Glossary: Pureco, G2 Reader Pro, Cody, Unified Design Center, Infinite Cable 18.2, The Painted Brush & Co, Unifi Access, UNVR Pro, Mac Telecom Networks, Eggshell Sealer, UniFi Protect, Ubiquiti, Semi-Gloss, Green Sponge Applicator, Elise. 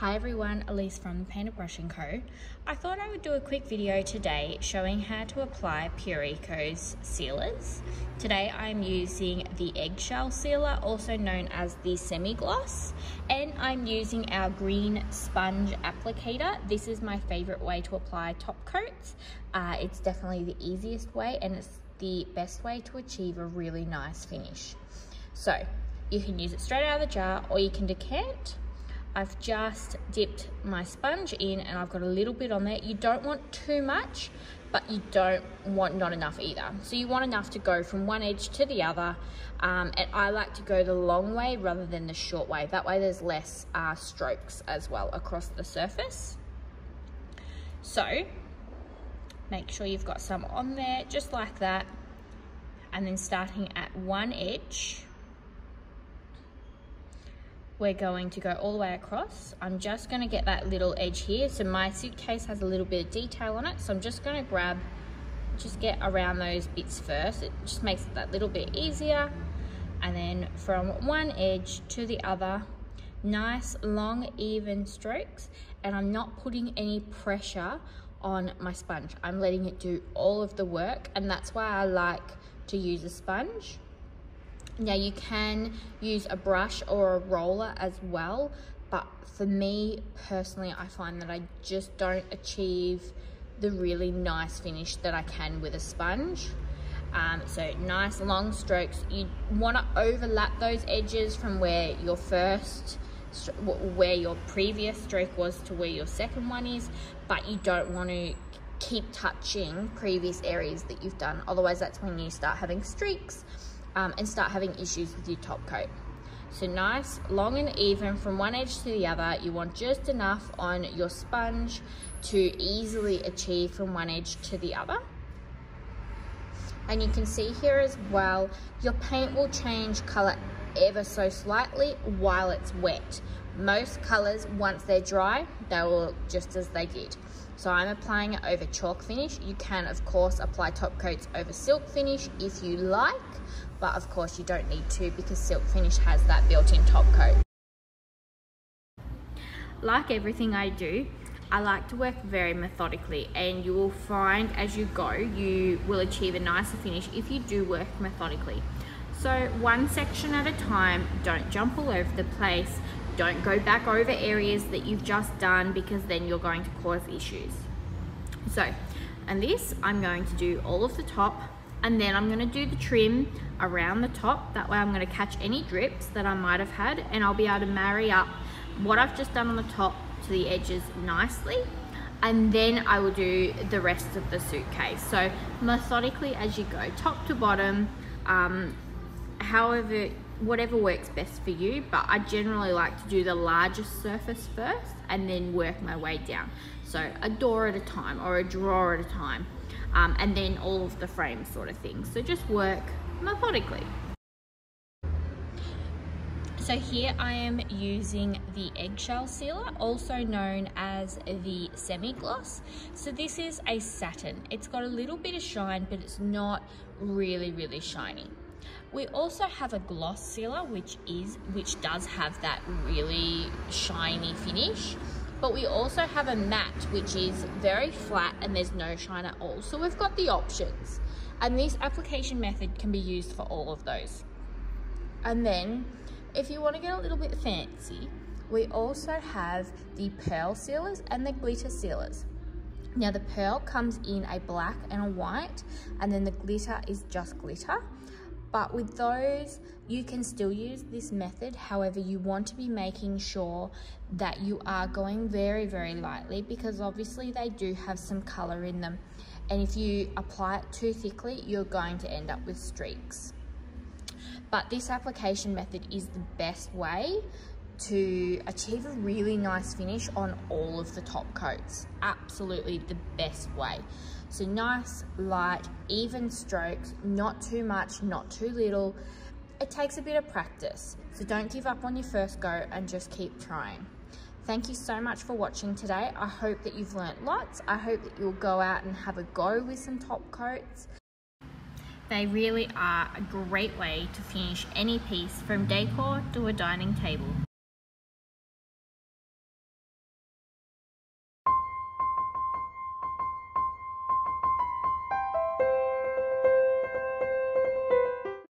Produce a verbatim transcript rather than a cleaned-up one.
Hi everyone, Elise from the Painter Brushing Co. I thought I would do a quick video today showing how to apply Pureco's sealers. Today I'm using the Eggshell Sealer, also known as the Semi-Gloss, and I'm using our Green Sponge Applicator. This is my favourite way to apply top coats. Uh, it's definitely the easiest way and it's the best way to achieve a really nice finish. So you can use it straight out of the jar or you can decant. I've just dipped my sponge in and I've got a little bit on there. You don't want too much, but you don't want not enough either. So you want enough to go from one edge to the other. Um, and I like to go the long way rather than the short way. That way there's less uh, strokes as well across the surface. So make sure you've got some on there, just like that. And then starting at one edge, we're going to go all the way across. I'm just going to get that little edge here. So my suitcase has a little bit of detail on it. So I'm just going to grab, just get around those bits first. It just makes it that little bit easier. And then from one edge to the other, nice long even strokes. And I'm not putting any pressure on my sponge. I'm letting it do all of the work. And that's why I like to use a sponge. Now you can use a brush or a roller as well, but for me personally, I find that I just don't achieve the really nice finish that I can with a sponge. Um, so nice long strokes. You want to overlap those edges from where your first, where your previous stroke was to where your second one is, but you don't want to keep touching previous areas that you've done. Otherwise, that's when you start having streaks. Um, and start having issues with your top coat. So nice, long and even from one edge to the other. You want just enough on your sponge to easily achieve from one edge to the other. And you can see here as well, your paint will change colour ever so slightly while it's wet. Most colours, once they're dry, they will look just as they did. So I'm applying it over chalk finish. You can, of course, apply top coats over silk finish if you like, but of course you don't need to because silk finish has that built-in top coat. Like everything I do, I like to work very methodically, and you will find as you go, you will achieve a nicer finish if you do work methodically. So one section at a time, don't jump all over the place. Don't go back over areas that you've just done because then you're going to cause issues. So, and this, I'm going to do all of the top and then I'm going to do the trim around the top. That way I'm going to catch any drips that I might have had and I'll be able to marry up what I've just done on the top to the edges nicely. And then I will do the rest of the suitcase. So methodically as you go, top to bottom, um, however, whatever works best for you, but I generally like to do the largest surface first and then work my way down. So a door at a time or a drawer at a time, um, and then all of the frame sort of thing. So just work methodically. So here I am using the Eggshell Sealer, also known as the Semi-Gloss. So this is a satin. It's got a little bit of shine, but it's not really, really shiny. We also have a gloss sealer, which is which does have that really shiny finish, but we also have a matte, which is very flat and there's no shine at all. So we've got the options, and this application method can be used for all of those. And then if you want to get a little bit fancy, we also have the pearl sealers and the glitter sealers. Now the pearl comes in a black and a white, and then the glitter is just glitter. But with those, you can still use this method. However, you want to be making sure that you are going very, very lightly because obviously they do have some color in them. And if you apply it too thickly, you're going to end up with streaks. But this application method is the best way to achieve a really nice finish on all of the top coats. Absolutely the best way. So nice, light, even strokes, not too much, not too little. It takes a bit of practice, so don't give up on your first go and just keep trying. Thank you so much for watching today. I hope that you've learnt lots. I hope that you'll go out and have a go with some top coats. They really are a great way to finish any piece from decor to a dining table.